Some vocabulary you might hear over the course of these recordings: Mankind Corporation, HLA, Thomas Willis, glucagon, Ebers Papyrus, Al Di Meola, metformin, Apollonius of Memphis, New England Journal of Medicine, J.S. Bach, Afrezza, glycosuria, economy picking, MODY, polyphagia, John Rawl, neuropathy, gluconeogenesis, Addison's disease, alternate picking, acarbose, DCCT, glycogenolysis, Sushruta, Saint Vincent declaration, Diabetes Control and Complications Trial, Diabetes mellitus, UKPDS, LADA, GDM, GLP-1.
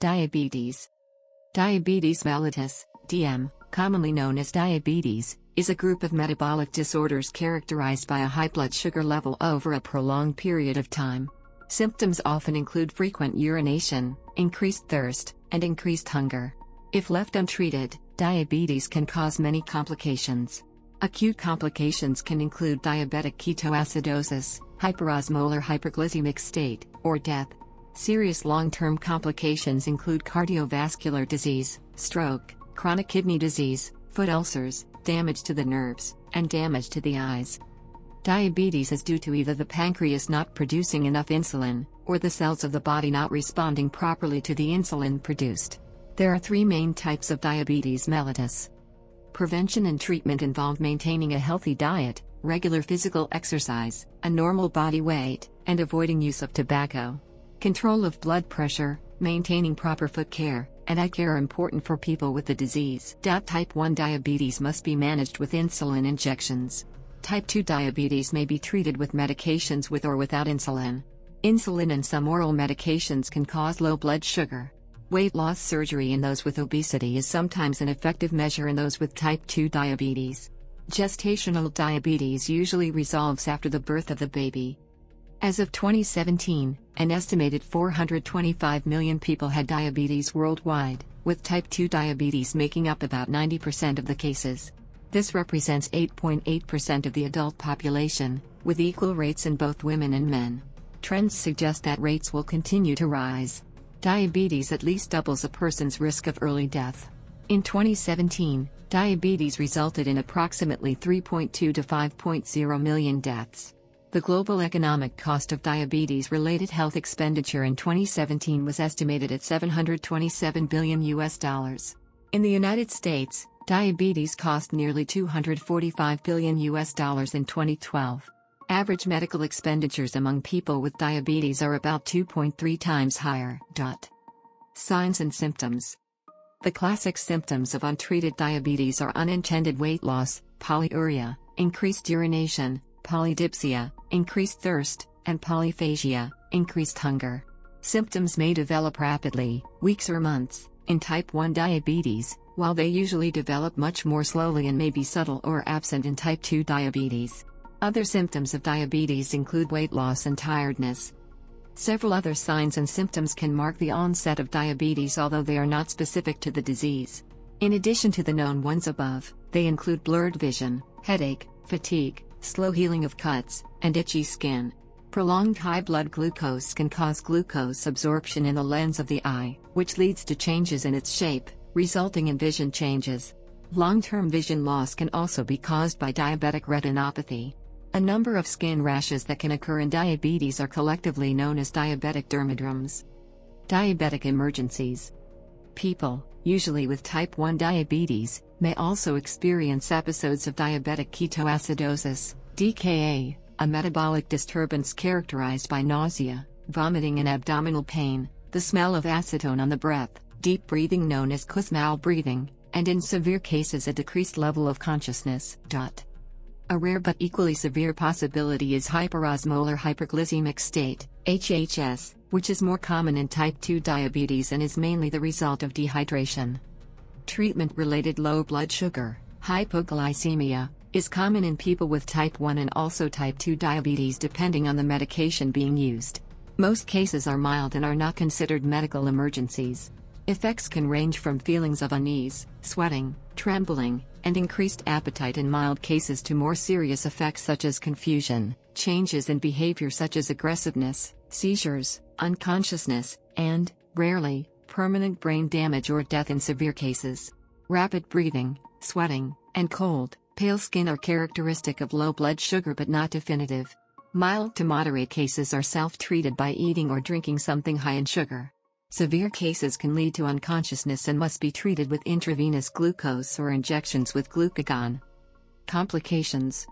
Diabetes. Diabetes mellitus, DM, commonly known as diabetes, is a group of metabolic disorders characterized by a high blood sugar level over a prolonged period of time. Symptoms often include frequent urination, increased thirst, and increased hunger. If left untreated, diabetes can cause many complications. Acute complications can include diabetic ketoacidosis, hyperosmolar hyperglycemic state, or death. Serious long-term complications include cardiovascular disease, stroke, chronic kidney disease, foot ulcers, damage to the nerves, and damage to the eyes. Diabetes is due to either the pancreas not producing enough insulin, or the cells of the body not responding properly to the insulin produced. There are three main types of diabetes mellitus. Prevention and treatment involve maintaining a healthy diet, regular physical exercise, a normal body weight, and avoiding use of tobacco. Control of blood pressure, maintaining proper foot care, and eye care are important for people with the disease. Type 1 diabetes must be managed with insulin injections. Type 2 diabetes may be treated with medications with or without insulin. Insulin and some oral medications can cause low blood sugar. Weight loss surgery in those with obesity is sometimes an effective measure in those with type 2 diabetes. Gestational diabetes usually resolves after the birth of the baby. As of 2017, an estimated 425 million people had diabetes worldwide, with type 2 diabetes making up about 90% of the cases. This represents 8.8% of the adult population, with equal rates in both women and men. Trends suggest that rates will continue to rise. Diabetes at least doubles a person's risk of early death. In 2017, diabetes resulted in approximately 3.2 to 5.0 million deaths. The global economic cost of diabetes-related health expenditure in 2017 was estimated at $727 billion. In the United States, diabetes cost nearly $245 billion in 2012. Average medical expenditures among people with diabetes are about 2.3 times higher. Signs and symptoms. The classic symptoms of untreated diabetes are unintended weight loss, polyuria, increased urination, polydipsia, increased thirst, and polyphagia, increased hunger. Symptoms may develop rapidly, weeks or months, in type 1 diabetes, while they usually develop much more slowly and may be subtle or absent in type 2 diabetes. Other symptoms of diabetes include weight loss and tiredness. Several other signs and symptoms can mark the onset of diabetes, although they are not specific to the disease. In addition to the known ones above, they include blurred vision, headache, fatigue, slow healing of cuts, and itchy skin. Prolonged high blood glucose can cause glucose absorption in the lens of the eye, which leads to changes in its shape, resulting in vision changes. Long-term vision loss can also be caused by diabetic retinopathy. A number of skin rashes that can occur in diabetes are collectively known as diabetic dermatomes. Diabetic emergencies. People, usually with type 1 diabetes, may also experience episodes of diabetic ketoacidosis, DKA, a metabolic disturbance characterized by nausea, vomiting and abdominal pain, the smell of acetone on the breath, deep breathing known as Kussmaul breathing, and in severe cases a decreased level of consciousness. A rare but equally severe possibility is hyperosmolar hyperglycemic state, HHS, which is more common in type 2 diabetes and is mainly the result of dehydration. Treatment-related low blood sugar, hypoglycemia, is common in people with type 1 and also type 2 diabetes depending on the medication being used. Most cases are mild and are not considered medical emergencies. Effects can range from feelings of unease, sweating, trembling, and increased appetite in mild cases to more serious effects such as confusion, changes in behavior such as aggressiveness, seizures, unconsciousness, and, rarely, permanent brain damage or death in severe cases. Rapid breathing, sweating, and cold, pale skin are characteristic of low blood sugar but not definitive. Mild to moderate cases are self-treated by eating or drinking something high in sugar. Severe cases can lead to unconsciousness and must be treated with intravenous glucose or injections with glucagon. Complications.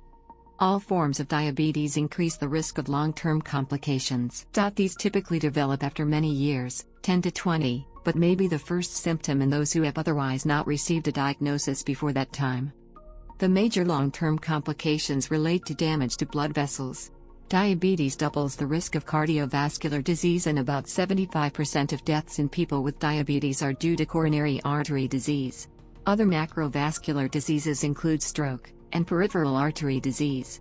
All forms of diabetes increase the risk of long-term complications. These typically develop after many years, 10 to 20, but may be the first symptom in those who have otherwise not received a diagnosis before that time. The major long-term complications relate to damage to blood vessels. Diabetes doubles the risk of cardiovascular disease, and about 75% of deaths in people with diabetes are due to coronary artery disease. Other macrovascular diseases include stroke and peripheral artery disease.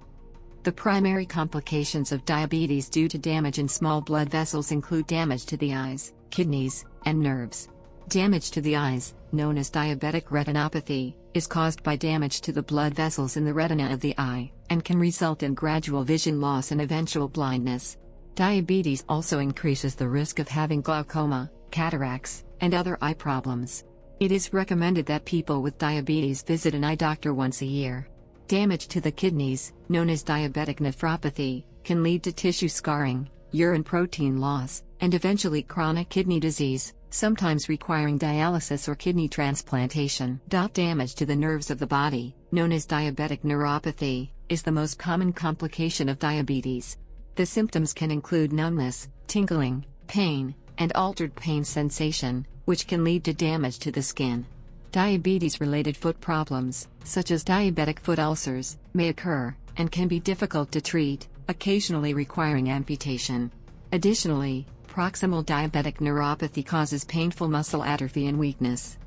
The primary complications of diabetes due to damage in small blood vessels include damage to the eyes, kidneys, and nerves. Damage to the eyes, known as diabetic retinopathy, is caused by damage to the blood vessels in the retina of the eye, and can result in gradual vision loss and eventual blindness. Diabetes also increases the risk of having glaucoma, cataracts, and other eye problems. It is recommended that people with diabetes visit an eye doctor once a year. Damage to the kidneys, known as diabetic nephropathy, can lead to tissue scarring, urine protein loss, and eventually chronic kidney disease, sometimes requiring dialysis or kidney transplantation. Damage to the nerves of the body, known as diabetic neuropathy, is the most common complication of diabetes. The symptoms can include numbness, tingling, pain, and altered pain sensation, which can lead to damage to the skin. Diabetes-related foot problems, such as diabetic foot ulcers, may occur, and can be difficult to treat, occasionally requiring amputation. Additionally, proximal diabetic neuropathy causes painful muscle atrophy and weakness.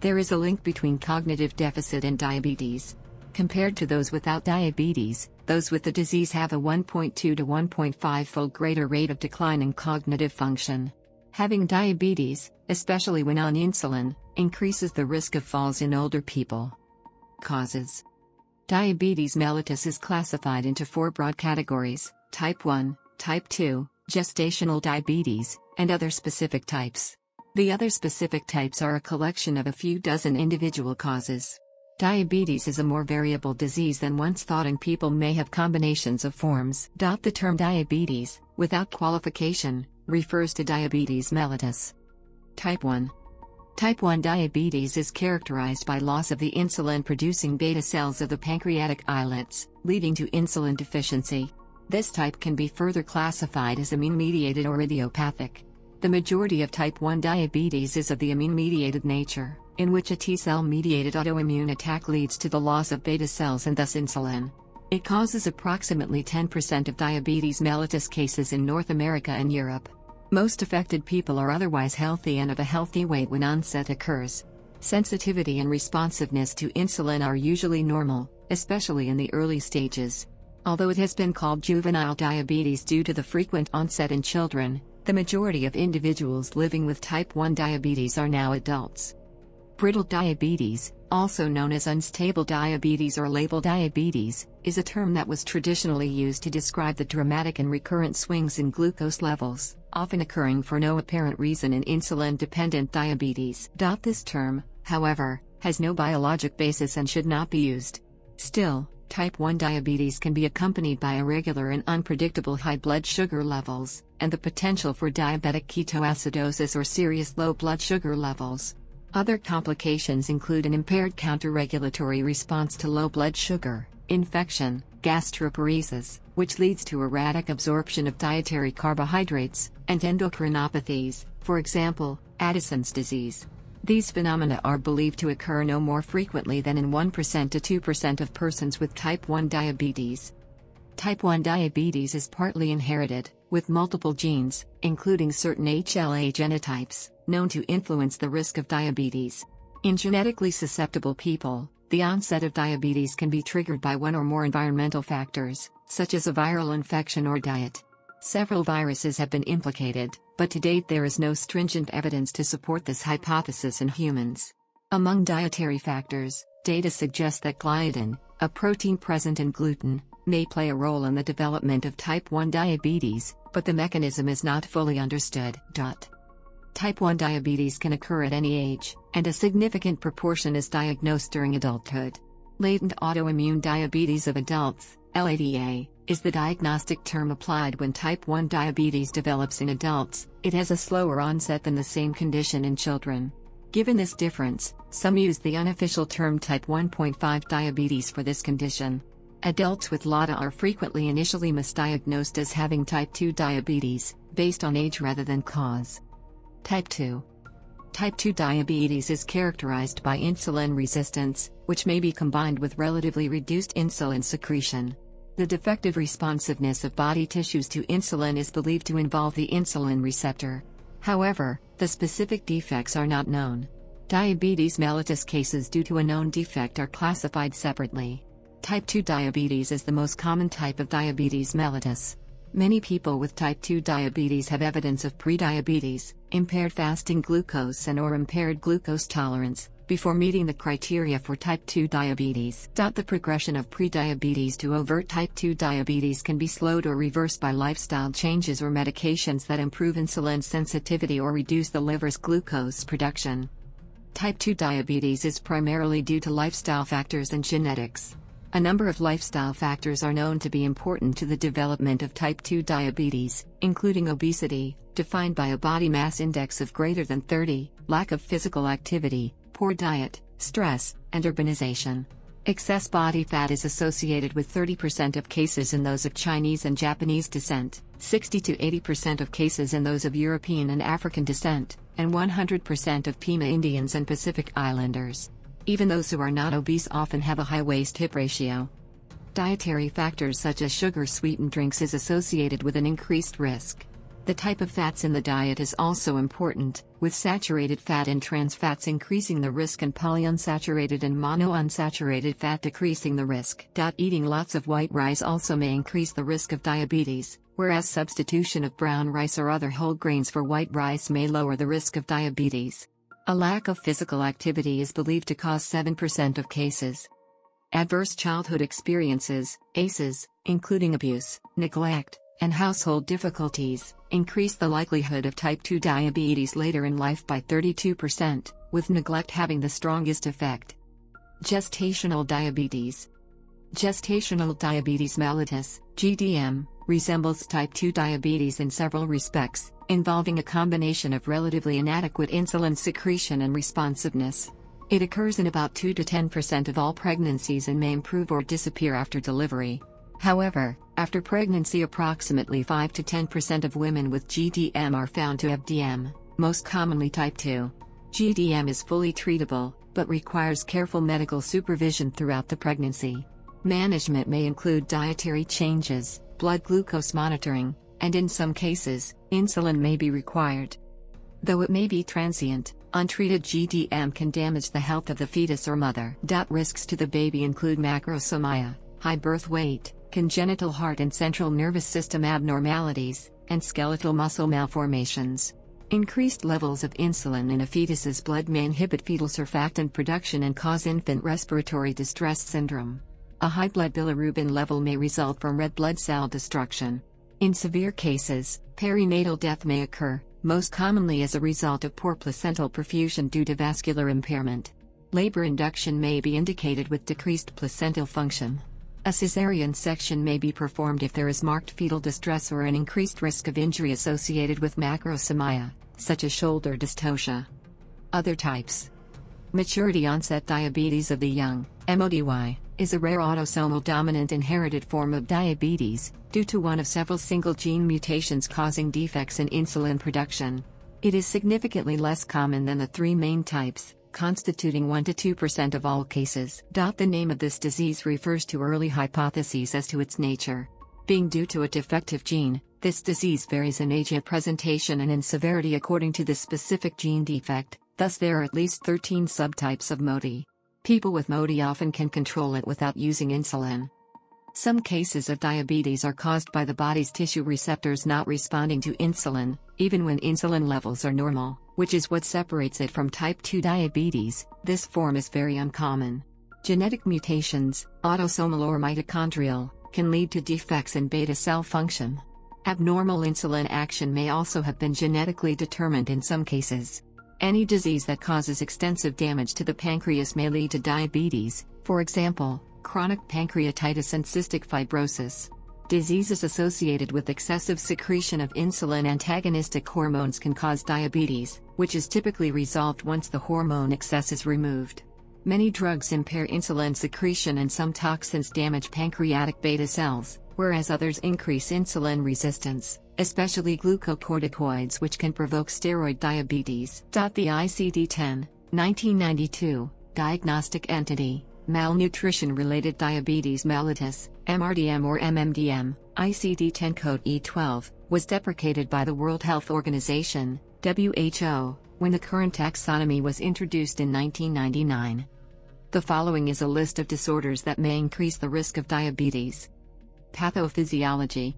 There is a link between cognitive deficit and diabetes. Compared to those without diabetes, those with the disease have a 1.2 to 1.5-fold greater rate of decline in cognitive function. Having diabetes, especially when on insulin, increases the risk of falls in older people. Causes. Diabetes mellitus is classified into four broad categories: type 1, type 2, gestational diabetes, and other specific types. The other specific types are a collection of a few dozen individual causes. Diabetes is a more variable disease than once thought, and people may have combinations of forms. The term diabetes, without qualification, refers to diabetes mellitus. Type 1. Type 1 diabetes is characterized by loss of the insulin-producing beta cells of the pancreatic islets, leading to insulin deficiency. This type can be further classified as immune-mediated or idiopathic. The majority of type 1 diabetes is of the immune-mediated nature, in which a T-cell-mediated autoimmune attack leads to the loss of beta cells and thus insulin. It causes approximately 10% of diabetes mellitus cases in North America and Europe. Most affected people are otherwise healthy and of a healthy weight when onset occurs. Sensitivity and responsiveness to insulin are usually normal, especially in the early stages. Although it has been called juvenile diabetes due to the frequent onset in children, the majority of individuals living with type 1 diabetes are now adults. Brittle diabetes, also known as unstable diabetes or label diabetes, is a term that was traditionally used to describe the dramatic and recurrent swings in glucose levels, often occurring for no apparent reason in insulin-dependent diabetes. This term, however, has no biologic basis and should not be used. Still, type 1 diabetes can be accompanied by irregular and unpredictable high blood sugar levels, and the potential for diabetic ketoacidosis or serious low blood sugar levels. Other complications include an impaired counterregulatory response to low blood sugar, infection, gastroparesis, which leads to erratic absorption of dietary carbohydrates, and endocrinopathies, for example, Addison's disease. These phenomena are believed to occur no more frequently than in 1% to 2% of persons with type 1 diabetes. Type 1 diabetes is partly inherited, with multiple genes, including certain HLA genotypes, known to influence the risk of diabetes. In genetically susceptible people, the onset of diabetes can be triggered by one or more environmental factors, such as a viral infection or diet. Several viruses have been implicated, but to date there is no stringent evidence to support this hypothesis in humans. Among dietary factors, data suggest that gliadin, a protein present in gluten, may play a role in the development of type 1 diabetes, but the mechanism is not fully understood. Type 1 diabetes can occur at any age, and a significant proportion is diagnosed during adulthood. Latent autoimmune diabetes of adults, LADA, is the diagnostic term applied when type 1 diabetes develops in adults. It has a slower onset than the same condition in children. Given this difference, some use the unofficial term type 1.5 diabetes for this condition. Adults with LADA are frequently initially misdiagnosed as having type 2 diabetes, based on age rather than cause. Type 2. Type 2 diabetes is characterized by insulin resistance, which may be combined with relatively reduced insulin secretion. The defective responsiveness of body tissues to insulin is believed to involve the insulin receptor. However, the specific defects are not known. Diabetes mellitus cases due to a known defect are classified separately. Type 2 diabetes is the most common type of diabetes mellitus. Many people with type 2 diabetes have evidence of prediabetes, impaired fasting glucose and/or impaired glucose tolerance, before meeting the criteria for type 2 diabetes. The progression of prediabetes to overt type 2 diabetes can be slowed or reversed by lifestyle changes or medications that improve insulin sensitivity or reduce the liver's glucose production. Type 2 diabetes is primarily due to lifestyle factors and genetics. A number of lifestyle factors are known to be important to the development of type 2 diabetes, including obesity, defined by a body mass index of greater than 30, lack of physical activity, poor diet, stress, and urbanization. Excess body fat is associated with 30% of cases in those of Chinese and Japanese descent, 60 to 80% of cases in those of European and African descent, and 100% of Pima Indians and Pacific Islanders. Even those who are not obese often have a high waist-hip ratio. Dietary factors such as sugar-sweetened drinks is associated with an increased risk. The type of fats in the diet is also important, with saturated fat and trans fats increasing the risk and polyunsaturated and monounsaturated fat decreasing the risk. Eating lots of white rice also may increase the risk of diabetes, whereas substitution of brown rice or other whole grains for white rice may lower the risk of diabetes. A lack of physical activity is believed to cause 7% of cases. Adverse childhood experiences, ACEs, including abuse, neglect, and household difficulties, increase the likelihood of type 2 diabetes later in life by 32%, with neglect having the strongest effect. Gestational diabetes. Gestational diabetes mellitus, GDM, resembles type 2 diabetes in several respects, involving a combination of relatively inadequate insulin secretion and responsiveness. It occurs in about 2 to 10% of all pregnancies and may improve or disappear after delivery. However, after pregnancy, approximately 5 to 10% of women with GDM are found to have DM, most commonly type 2. GDM is fully treatable, but requires careful medical supervision throughout the pregnancy. Management may include dietary changes, blood glucose monitoring, and in some cases, insulin may be required. Though it may be transient, untreated GDM can damage the health of the fetus or mother. Risks to the baby include macrosomia, high birth weight, congenital heart and central nervous system abnormalities, and skeletal muscle malformations. Increased levels of insulin in a fetus's blood may inhibit fetal surfactant production and cause infant respiratory distress syndrome. A high blood bilirubin level may result from red blood cell destruction. In severe cases, perinatal death may occur, most commonly as a result of poor placental perfusion due to vascular impairment. Labor induction may be indicated with decreased placental function. A cesarean section may be performed if there is marked fetal distress or an increased risk of injury associated with macrosomia, such as shoulder dystocia. Other types. Maturity-onset diabetes of the young, MODY, is a rare autosomal dominant inherited form of diabetes, due to one of several single gene mutations causing defects in insulin production. It is significantly less common than the three main types, constituting 1 to 2% of all cases. The name of this disease refers to early hypotheses as to its nature. Being due to a defective gene, this disease varies in age at presentation and in severity according to the specific gene defect, thus there are at least 13 subtypes of MODY. People with MODY often can control it without using insulin. Some cases of diabetes are caused by the body's tissue receptors not responding to insulin, even when insulin levels are normal, which is what separates it from type 2 diabetes. This form is very uncommon. Genetic mutations, autosomal or mitochondrial, can lead to defects in beta cell function. Abnormal insulin action may also have been genetically determined in some cases. Any disease that causes extensive damage to the pancreas may lead to diabetes, for example, chronic pancreatitis and cystic fibrosis. Diseases associated with excessive secretion of insulin-antagonistic hormones can cause diabetes, which is typically resolved once the hormone excess is removed. Many drugs impair insulin secretion and some toxins damage pancreatic beta cells, whereas others increase insulin resistance, especially glucocorticoids, which can provoke steroid diabetes. The ICD-10, 1992, Diagnostic Entity, malnutrition-related diabetes mellitus, MRDM or MMDM, ICD-10 code E12, was deprecated by the World Health Organization, WHO, when the current taxonomy was introduced in 1999. The following is a list of disorders that may increase the risk of diabetes. Pathophysiology.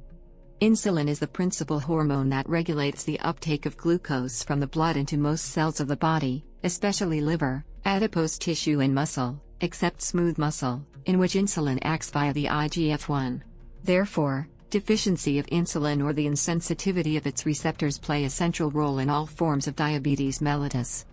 Insulin is the principal hormone that regulates the uptake of glucose from the blood into most cells of the body, especially liver, adipose tissue and muscle, except smooth muscle, in which insulin acts via the IGF-1. Therefore, deficiency of insulin or the insensitivity of its receptors play a central role in all forms of diabetes mellitus.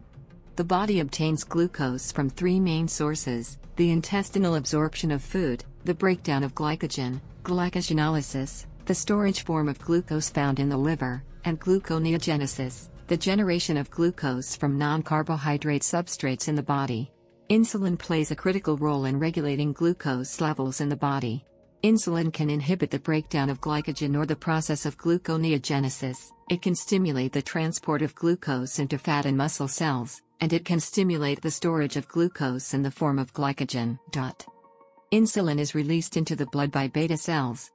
The body obtains glucose from three main sources: the intestinal absorption of food, the breakdown of glycogen, glycogenolysis, the storage form of glucose found in the liver, and gluconeogenesis, the generation of glucose from non-carbohydrate substrates in the body. Insulin plays a critical role in regulating glucose levels in the body. Insulin can inhibit the breakdown of glycogen or the process of gluconeogenesis, it can stimulate the transport of glucose into fat and muscle cells, and it can stimulate the storage of glucose in the form of glycogen. Insulin is released into the blood by beta cells,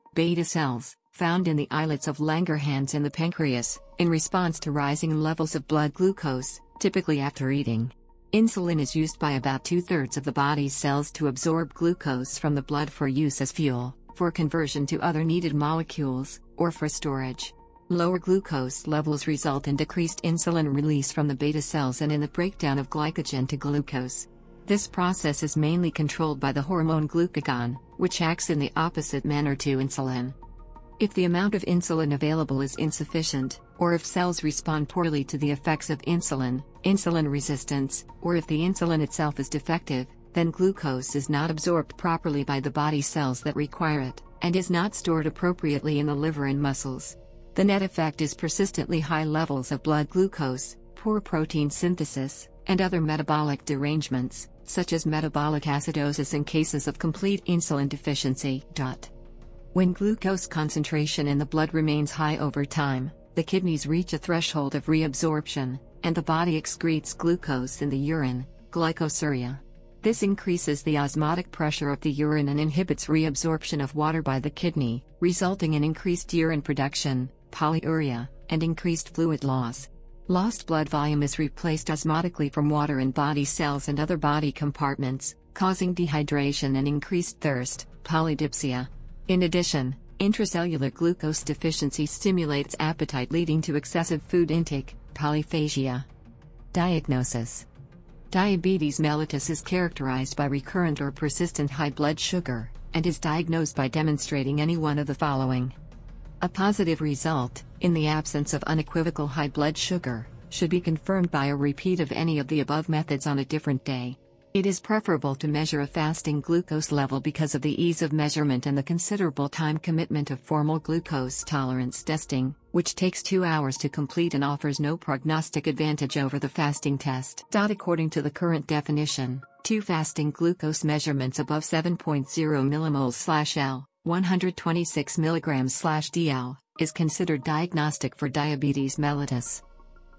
found in the islets of Langerhans in the pancreas, in response to rising levels of blood glucose, typically after eating. Insulin is used by about two-thirds of the body's cells to absorb glucose from the blood for use as fuel, for conversion to other needed molecules, or for storage. Lower glucose levels result in decreased insulin release from the beta cells and in the breakdown of glycogen to glucose. This process is mainly controlled by the hormone glucagon, which acts in the opposite manner to insulin. If the amount of insulin available is insufficient, or if cells respond poorly to the effects of insulin, insulin resistance, or if the insulin itself is defective, then glucose is not absorbed properly by the body cells that require it, and is not stored appropriately in the liver and muscles. The net effect is persistently high levels of blood glucose, poor protein synthesis, and other metabolic derangements, such as metabolic acidosis in cases of complete insulin deficiency. When glucose concentration in the blood remains high over time, the kidneys reach a threshold of reabsorption, and the body excretes glucose in the urine, glycosuria. This increases the osmotic pressure of the urine and inhibits reabsorption of water by the kidney, resulting in increased urine production, polyuria, and increased fluid loss. Lost blood volume is replaced osmotically from water in body cells and other body compartments, causing dehydration and increased thirst, polydipsia. In addition, intracellular glucose deficiency stimulates appetite, leading to excessive food intake, polyphagia. Diagnosis. Diabetes mellitus is characterized by recurrent or persistent high blood sugar, and is diagnosed by demonstrating any one of the following. A positive result, in the absence of unequivocal high blood sugar, should be confirmed by a repeat of any of the above methods on a different day. It is preferable to measure a fasting glucose level because of the ease of measurement and the considerable time commitment of formal glucose tolerance testing, which takes 2 hours to complete and offers no prognostic advantage over the fasting test. According to the current definition, two fasting glucose measurements above 7.0 mmol/L, 126 mg/dL, is considered diagnostic for diabetes mellitus.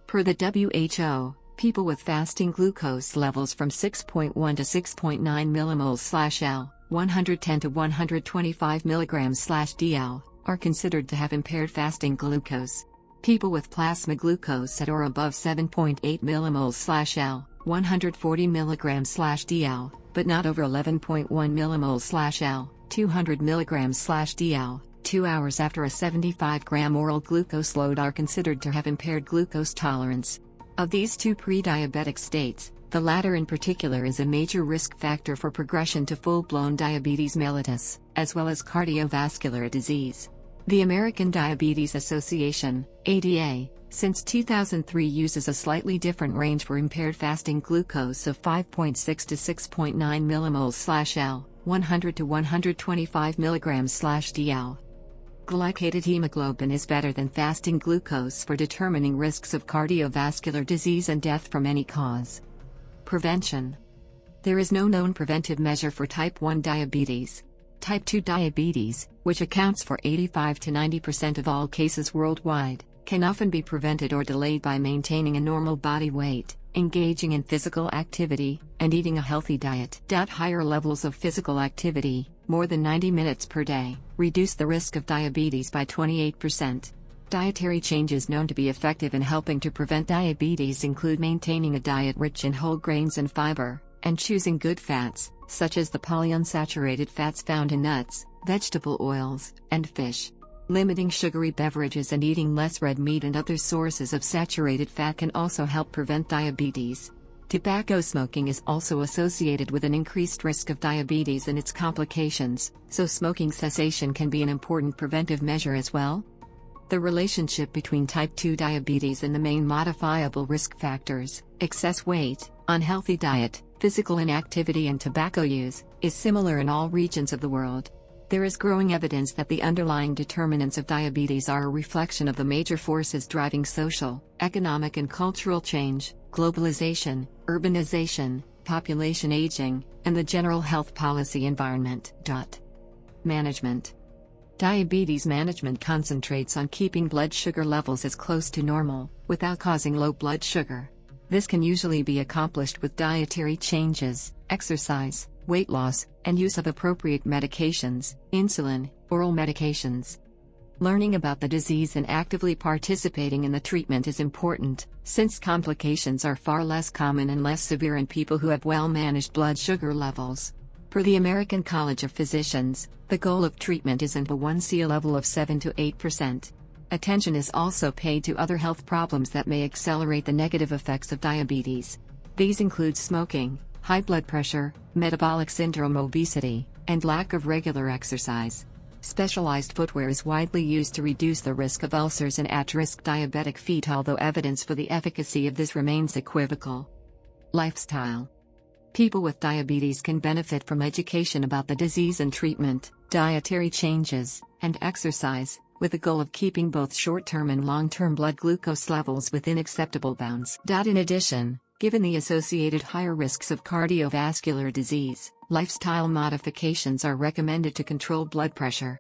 Per the WHO, people with fasting glucose levels from 6.1 to 6.9 mmol/L, 110 to 125 mg/dL, are considered to have impaired fasting glucose. People with plasma glucose at or above 7.8 mmol/L, 140 mg/dL, but not over 11.1 mmol/L, 200 mg/dL, 2 hours after a 75-gram oral glucose load are considered to have impaired glucose tolerance. Of these two pre-diabetic states, the latter in particular is a major risk factor for progression to full-blown diabetes mellitus, as well as cardiovascular disease. The American Diabetes Association, ADA, since 2003 uses a slightly different range for impaired fasting glucose of 5.6 to 6.9 mmol/L, 100 to 125 mg/dL. Glycated hemoglobin is better than fasting glucose for determining risks of cardiovascular disease and death from any cause. Prevention. There is no known preventive measure for type 1 diabetes. Type 2 diabetes, which accounts for 85 to 90% of all cases worldwide, can often be prevented or delayed by maintaining a normal body weight, engaging in physical activity, and eating a healthy diet. Higher levels of physical activity, more than 90 minutes per day, reduce the risk of diabetes by 28%. Dietary changes known to be effective in helping to prevent diabetes include maintaining a diet rich in whole grains and fiber, and choosing good fats, such as the polyunsaturated fats found in nuts, vegetable oils, and fish. Limiting sugary beverages and eating less red meat and other sources of saturated fat can also help prevent diabetes. Tobacco smoking is also associated with an increased risk of diabetes and its complications, so smoking cessation can be an important preventive measure as well. The relationship between type 2 diabetes and the main modifiable risk factors, excess weight, unhealthy diet, physical inactivity and tobacco use, is similar in all regions of the world. There is growing evidence that the underlying determinants of diabetes are a reflection of the major forces driving social, economic and cultural change, globalization, urbanization, population aging, and the general health policy environment. Management. Diabetes management concentrates on keeping blood sugar levels as close to normal, without causing low blood sugar. This can usually be accomplished with dietary changes, exercise, weight loss, and use of appropriate medications, insulin, oral medications. Learning about the disease and actively participating in the treatment is important, since complications are far less common and less severe in people who have well-managed blood sugar levels. Per the American College of Physicians, the goal of treatment is an A1C level of 7 to 8%. Attention is also paid to other health problems that may accelerate the negative effects of diabetes. These include smoking, high blood pressure, metabolic syndrome, obesity, and lack of regular exercise. Specialized footwear is widely used to reduce the risk of ulcers in at-risk diabetic feet, although evidence for the efficacy of this remains equivocal. Lifestyle. People with diabetes can benefit from education about the disease and treatment, dietary changes, and exercise, with the goal of keeping both short-term and long-term blood glucose levels within acceptable bounds. In addition, given the associated higher risks of cardiovascular disease, lifestyle modifications are recommended to control blood pressure.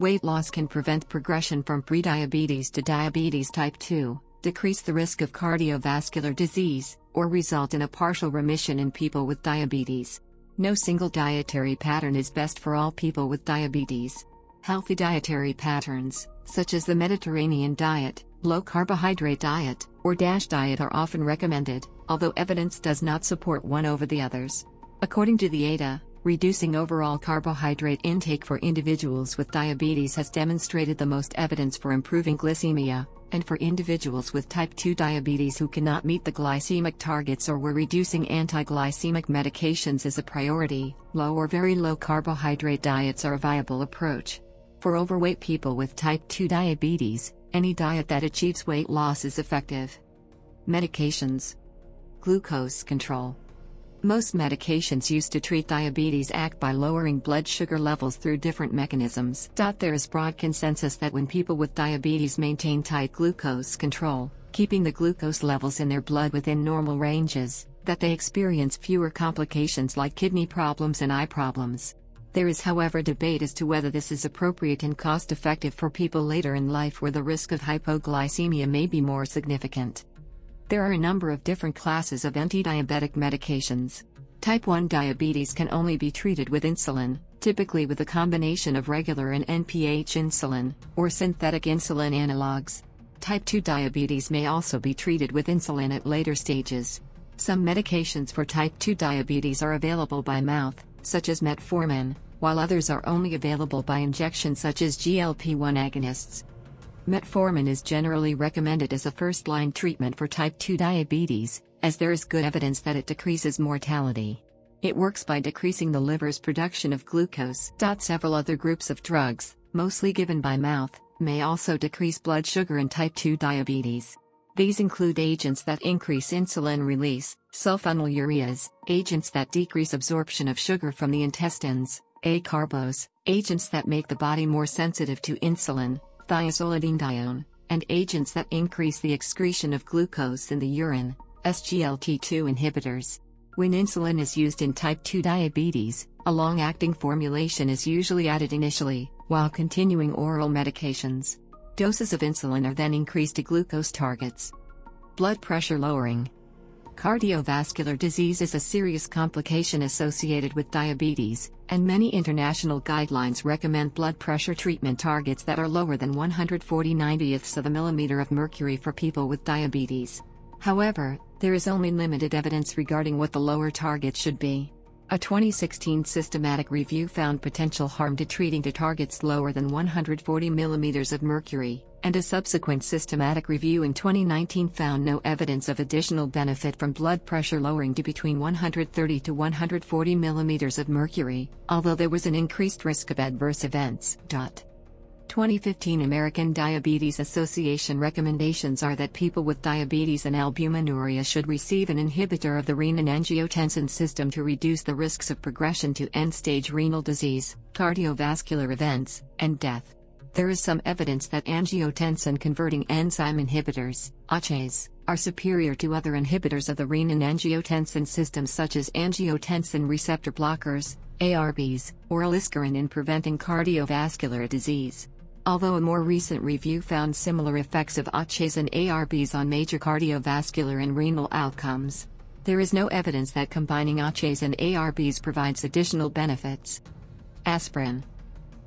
Weight loss can prevent progression from prediabetes to diabetes type 2, decrease the risk of cardiovascular disease, or result in a partial remission in people with diabetes. No single dietary pattern is best for all people with diabetes. Healthy dietary patterns, such as the Mediterranean diet, low-carbohydrate diet, or DASH diet are often recommended, although evidence does not support one over the others. According to the ADA, reducing overall carbohydrate intake for individuals with diabetes has demonstrated the most evidence for improving glycemia, and for individuals with type 2 diabetes who cannot meet the glycemic targets or where reducing anti-glycemic medications is a priority, low or very low carbohydrate diets are a viable approach. For overweight people with type 2 diabetes, any diet that achieves weight loss is effective. Medications. Glucose control. Most medications used to treat diabetes act by lowering blood sugar levels through different mechanisms. There is broad consensus that when people with diabetes maintain tight glucose control, keeping the glucose levels in their blood within normal ranges, that they experience fewer complications like kidney problems and eye problems. There is, however, debate as to whether this is appropriate and cost-effective for people later in life where the risk of hypoglycemia may be more significant. There are a number of different classes of anti-diabetic medications. Type 1 diabetes can only be treated with insulin, typically with a combination of regular and NPH insulin, or synthetic insulin analogs. Type 2 diabetes may also be treated with insulin at later stages. Some medications for type 2 diabetes are available by mouth, such as metformin, while others are only available by injection such as GLP-1 agonists. Metformin is generally recommended as a first-line treatment for type 2 diabetes, as there is good evidence that it decreases mortality. It works by decreasing the liver's production of glucose. Several other groups of drugs, mostly given by mouth, may also decrease blood sugar in type 2 diabetes. These include agents that increase insulin release, sulfonylureas, agents that decrease absorption of sugar from the intestines, acarbose, agents that make the body more sensitive to insulin, thiazolidinedione, and agents that increase the excretion of glucose in the urine, SGLT2 inhibitors. When insulin is used in type 2 diabetes, a long-acting formulation is usually added initially, while continuing oral medications. Doses of insulin are then increased to glucose targets. Blood pressure lowering. Cardiovascular disease is a serious complication associated with diabetes, and many international guidelines recommend blood pressure treatment targets that are lower than 140/90ths of a millimeter of mercury for people with diabetes. However, there is only limited evidence regarding what the lower target should be. A 2016 systematic review found potential harm to treating to targets lower than 140 millimeters of mercury, and a subsequent systematic review in 2019 found no evidence of additional benefit from blood pressure lowering to between 130 to 140 millimeters of mercury, although there was an increased risk of adverse events. 2015 American Diabetes Association recommendations are that people with diabetes and albuminuria should receive an inhibitor of the renin-angiotensin system to reduce the risks of progression to end-stage renal disease, cardiovascular events, and death. There is some evidence that angiotensin-converting enzyme inhibitors, ACEs, are superior to other inhibitors of the renin-angiotensin system such as angiotensin receptor blockers, ARBs, or aliskiren in preventing cardiovascular disease. Although a more recent review found similar effects of ACEs and ARBs on major cardiovascular and renal outcomes, there is no evidence that combining ACEs and ARBs provides additional benefits. Aspirin.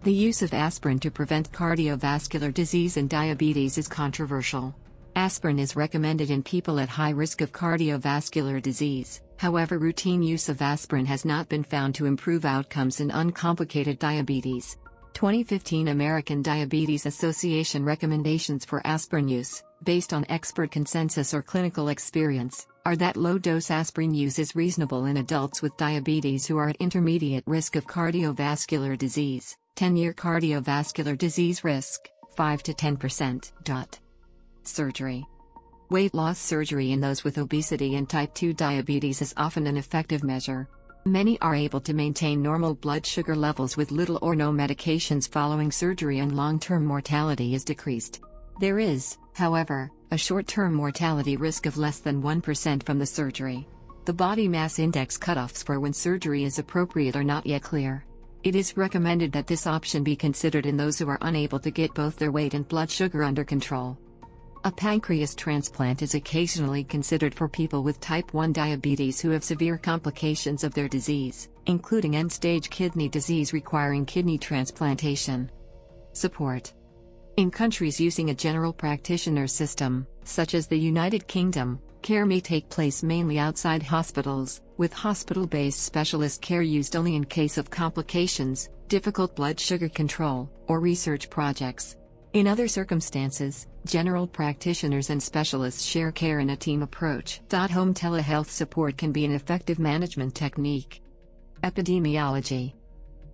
The use of aspirin to prevent cardiovascular disease and diabetes is controversial. Aspirin is recommended in people at high risk of cardiovascular disease. However, routine use of aspirin has not been found to improve outcomes in uncomplicated diabetes. 2015 American Diabetes Association recommendations for aspirin use, based on expert consensus or clinical experience, are that low-dose aspirin use is reasonable in adults with diabetes who are at intermediate risk of cardiovascular disease, 10-year cardiovascular disease risk, 5 to 10%. Surgery. Weight loss surgery in those with obesity and type 2 diabetes is often an effective measure. Many are able to maintain normal blood sugar levels with little or no medications following surgery, and long-term mortality is decreased. There is, however, a short-term mortality risk of less than 1% from the surgery. The body mass index cutoffs for when surgery is appropriate are not yet clear. It is recommended that this option be considered in those who are unable to get both their weight and blood sugar under control. A pancreas transplant is occasionally considered for people with type 1 diabetes who have severe complications of their disease, including end-stage kidney disease requiring kidney transplantation. Support. In countries using a general practitioner system, such as the United Kingdom, care may take place mainly outside hospitals, with hospital-based specialist care used only in case of complications, difficult blood sugar control, or research projects. In other circumstances, general practitioners and specialists share care in a team approach. Home telehealth support can be an effective management technique. Epidemiology.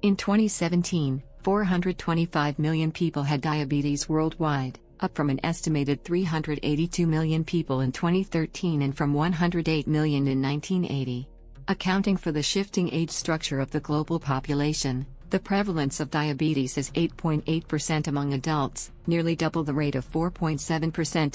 In 2017, 425 million people had diabetes worldwide, up from an estimated 382 million people in 2013 and from 108 million in 1980. Accounting for the shifting age structure of the global population, the prevalence of diabetes is 8.8% among adults, nearly double the rate of 4.7%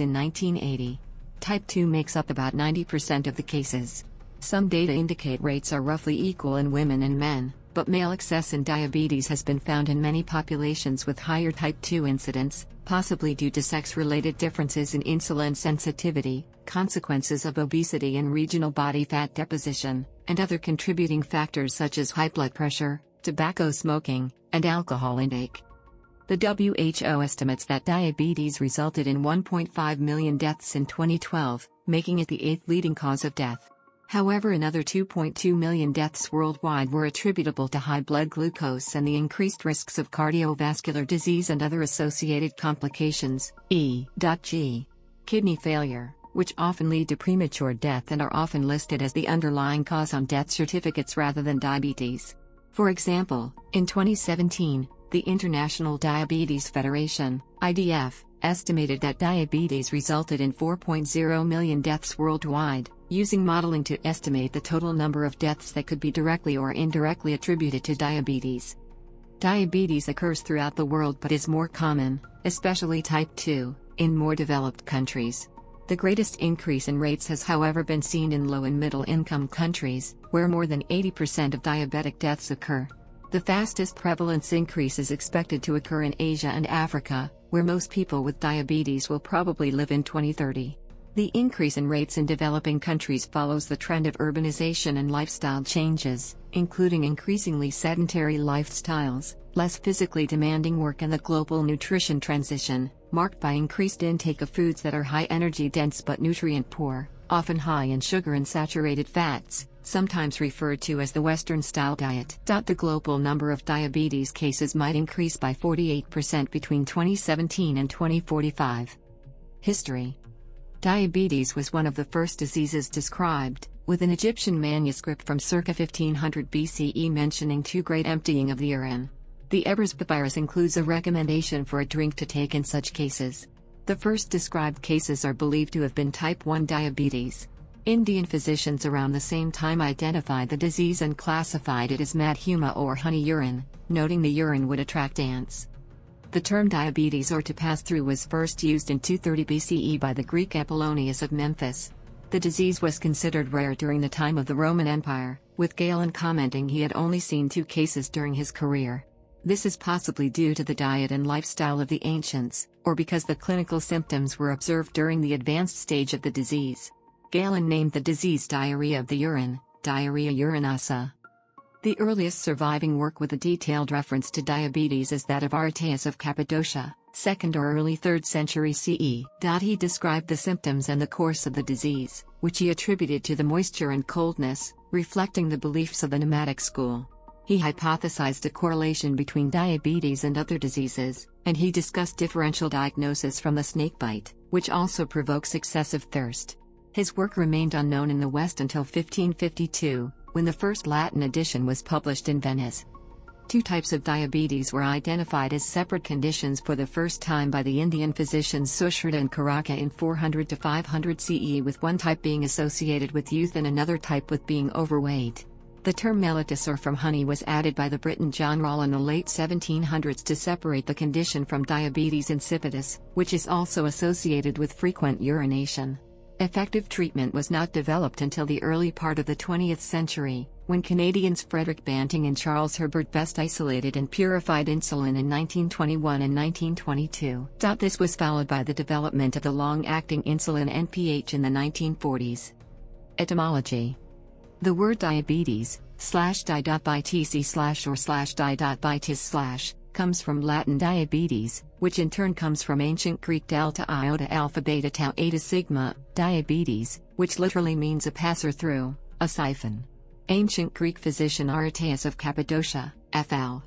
in 1980. Type 2 makes up about 90% of the cases. Some data indicate rates are roughly equal in women and men, but male excess in diabetes has been found in many populations with higher type 2 incidence, possibly due to sex-related differences in insulin sensitivity, consequences of obesity and regional body fat deposition, and other contributing factors such as high blood pressure, tobacco smoking, and alcohol intake. The WHO estimates that diabetes resulted in 1.5 million deaths in 2012, making it the 8th leading cause of death. However, another 2.2 million deaths worldwide were attributable to high blood glucose and the increased risks of cardiovascular disease and other associated complications, e.g. kidney failure, which often lead to premature death and are often listed as the underlying cause on death certificates rather than diabetes. For example, in 2017, the International Diabetes Federation, IDF, estimated that diabetes resulted in 4.0 million deaths worldwide, using modeling to estimate the total number of deaths that could be directly or indirectly attributed to diabetes. Diabetes occurs throughout the world but is more common, especially type 2, in more developed countries. The greatest increase in rates has, however, been seen in low- and middle-income countries, where more than 80% of diabetic deaths occur. The fastest prevalence increase is expected to occur in Asia and Africa, where most people with diabetes will probably live in 2030. The increase in rates in developing countries follows the trend of urbanization and lifestyle changes, including increasingly sedentary lifestyles, less physically demanding work, and the global nutrition transition, marked by increased intake of foods that are high energy dense but nutrient poor, often high in sugar and saturated fats, sometimes referred to as the Western-style diet. The global number of diabetes cases might increase by 48% between 2017 and 2045. History. Diabetes was one of the first diseases described, with an Egyptian manuscript from circa 1500 BCE mentioning two great emptying of the urine. The Ebers Papyrus includes a recommendation for a drink to take in such cases. The first described cases are believed to have been type 1 diabetes. Indian physicians around the same time identified the disease and classified it as madhuma or honey urine, noting the urine would attract ants. The term diabetes or to pass through was first used in 230 BCE by the Greek Apollonius of Memphis. The disease was considered rare during the time of the Roman Empire, with Galen commenting he had only seen two cases during his career. This is possibly due to the diet and lifestyle of the ancients, or because the clinical symptoms were observed during the advanced stage of the disease. Galen named the disease diarrhea of the urine, diarrhea urinosa. The earliest surviving work with a detailed reference to diabetes is that of Aretaeus of Cappadocia, 2nd or early 3rd century CE. He described the symptoms and the course of the disease, which he attributed to the moisture and coldness, reflecting the beliefs of the nomadic school. He hypothesized a correlation between diabetes and other diseases, and he discussed differential diagnosis from the snakebite, which also provokes excessive thirst. His work remained unknown in the West until 1552. When the first Latin edition was published in Venice. Two types of diabetes were identified as separate conditions for the first time by the Indian physicians Sushruta and Charaka in 400 to 500 CE, with one type being associated with youth and another type with being overweight. The term mellitus or from honey was added by the Briton John Rawl in the late 1700s to separate the condition from diabetes insipidus, which is also associated with frequent urination. Effective treatment was not developed until the early part of the 20th century, when Canadians Frederick Banting and Charles Herbert Best isolated and purified insulin in 1921 and 1922. This was followed by the development of the long-acting insulin NPH in the 1940s. Etymology. The word diabetes, /diabitesi/ or /diabetes/ comes from Latin diabetes, which in turn comes from ancient Greek delta iota alpha beta tau eta sigma, diabetes, which literally means a passer through, a siphon. Ancient Greek physician Aretaeus of Cappadocia, FL.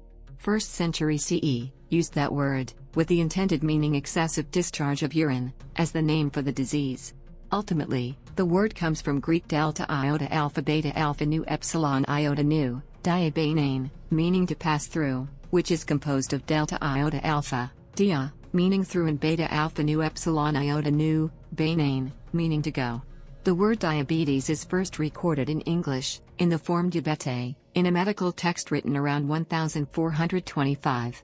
1st century CE, used that word, with the intended meaning excessive discharge of urine, as the name for the disease. Ultimately, the word comes from Greek delta iota alpha beta alpha nu epsilon iota nu, diabanein, meaning to pass through, which is composed of delta iota alpha, dia, meaning through, and beta alpha nu epsilon iota nu, banein, meaning to go. The word diabetes is first recorded in English, in the form diabete, in a medical text written around 1425.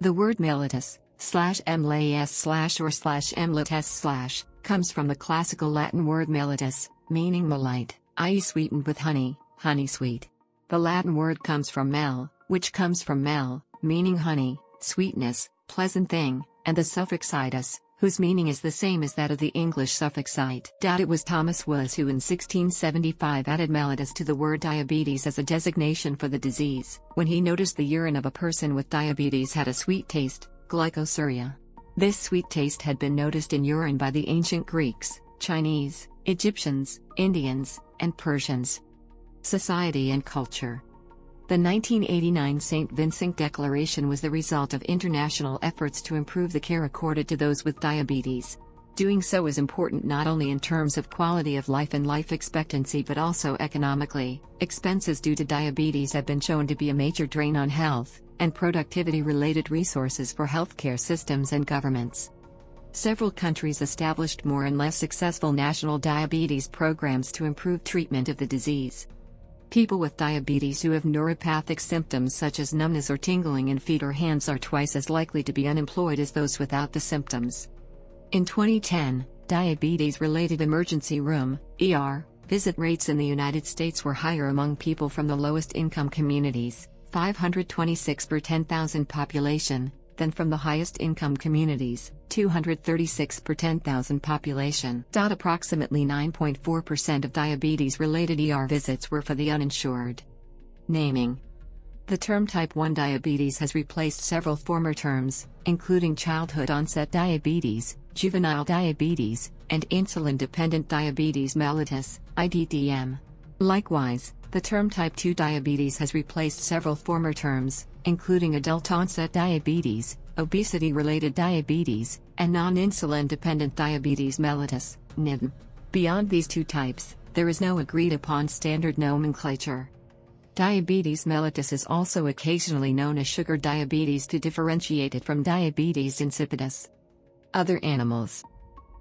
The word mellitus, /mlaes/ or /mlitus/ comes from the classical Latin word mellitus, meaning melite, i.e. sweetened with honey, honey sweet. The Latin word comes from mel, which comes from mel, meaning honey, sweetness, pleasant thing, and the suffix -itus, whose meaning is the same as that of the English suffix -ite. It was Thomas Willis who in 1675 added mellitus to the word diabetes as a designation for the disease, when he noticed the urine of a person with diabetes had a sweet taste, glycosuria. This sweet taste had been noticed in urine by the ancient Greeks, Chinese, Egyptians, Indians, and Persians. Society and culture. The 1989 Saint Vincent Declaration was the result of international efforts to improve the care accorded to those with diabetes. Doing so is important not only in terms of quality of life and life expectancy but also economically. Expenses due to diabetes have been shown to be a major drain on health and productivity-related resources for healthcare systems and governments. Several countries established more and less successful national diabetes programs to improve treatment of the disease. People with diabetes who have neuropathic symptoms such as numbness or tingling in feet or hands are twice as likely to be unemployed as those without the symptoms. In 2010, diabetes-related emergency room ER visit rates in the United States were higher among people from the lowest income communities, 526 per 10,000 population, than from the highest income communities, 236 per 10,000 population. Approximately 9.4% of diabetes-related ER visits were for the uninsured. Naming. The term type 1 diabetes has replaced several former terms, including childhood-onset diabetes, juvenile diabetes, and insulin-dependent diabetes mellitus, IDDM. Likewise, the term type 2 diabetes has replaced several former terms, including adult-onset diabetes, obesity-related diabetes, and non-insulin-dependent diabetes mellitus, NIDM. Beyond these two types, there is no agreed-upon standard nomenclature. Diabetes mellitus is also occasionally known as sugar diabetes to differentiate it from diabetes insipidus. Other animals.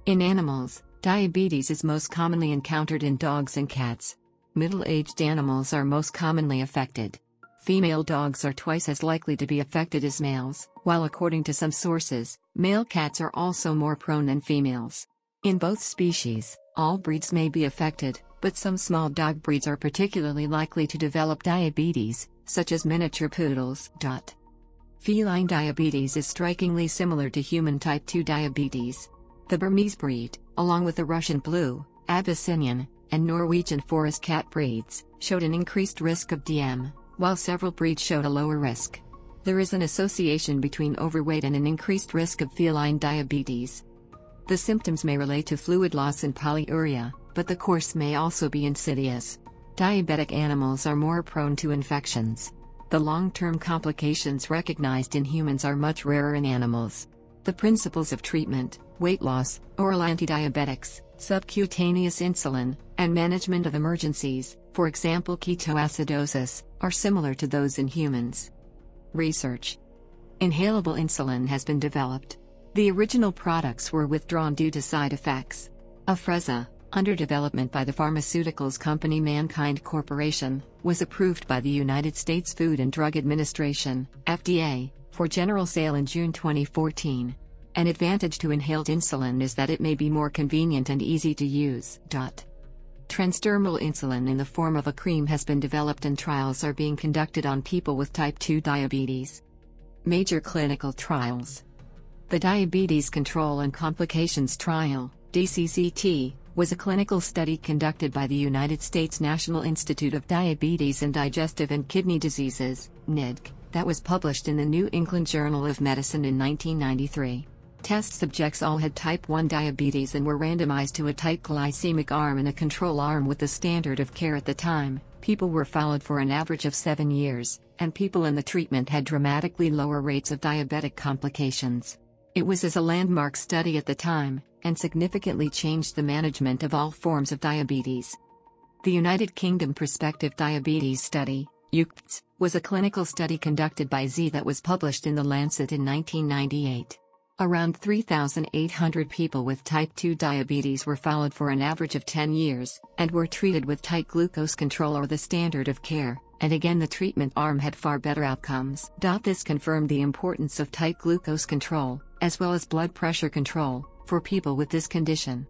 In animals, diabetes is most commonly encountered in dogs and cats. Middle-aged animals are most commonly affected. Female dogs are twice as likely to be affected as males, while according to some sources, male cats are also more prone than females. In both species, all breeds may be affected, but some small dog breeds are particularly likely to develop diabetes, such as miniature poodles. Feline diabetes is strikingly similar to human type 2 diabetes. The Burmese breed, along with the Russian Blue, Abyssinian, and Norwegian forest cat breeds, showed an increased risk of DM, while several breeds showed a lower risk. There is an association between overweight and an increased risk of feline diabetes. The symptoms may relate to fluid loss and polyuria, but the course may also be insidious. Diabetic animals are more prone to infections. The long-term complications recognized in humans are much rarer in animals. The principles of treatment, weight loss, oral antidiabetics, subcutaneous insulin, and management of emergencies, for example ketoacidosis, are similar to those in humans. Research. Inhalable insulin has been developed. The original products were withdrawn due to side effects. Afrezza, under development by the pharmaceuticals company Mankind Corporation, was approved by the United States Food and Drug Administration, FDA, for general sale in June 2014. An advantage to inhaled insulin is that it may be more convenient and easy to use. Transdermal insulin in the form of a cream has been developed and trials are being conducted on people with type 2 diabetes. Major clinical trials. The Diabetes Control and Complications Trial, DCCT, was a clinical study conducted by the United States National Institute of Diabetes and Digestive and Kidney Diseases, NIDC, that was published in the New England Journal of Medicine in 1993. Test subjects all had type 1 diabetes and were randomized to a tight glycemic arm and a control arm with the standard of care at the time. People were followed for an average of 7 years, and people in the treatment had dramatically lower rates of diabetic complications. It was as a landmark study at the time, and significantly changed the management of all forms of diabetes. The United Kingdom Prospective Diabetes Study, UKPDS, was a clinical study conducted by Z that was published in The Lancet in 1998. Around 3,800 people with type 2 diabetes were followed for an average of 10 years, and were treated with tight glucose control or the standard of care, and again the treatment arm had far better outcomes. This confirmed the importance of tight glucose control, as well as blood pressure control, for people with this condition.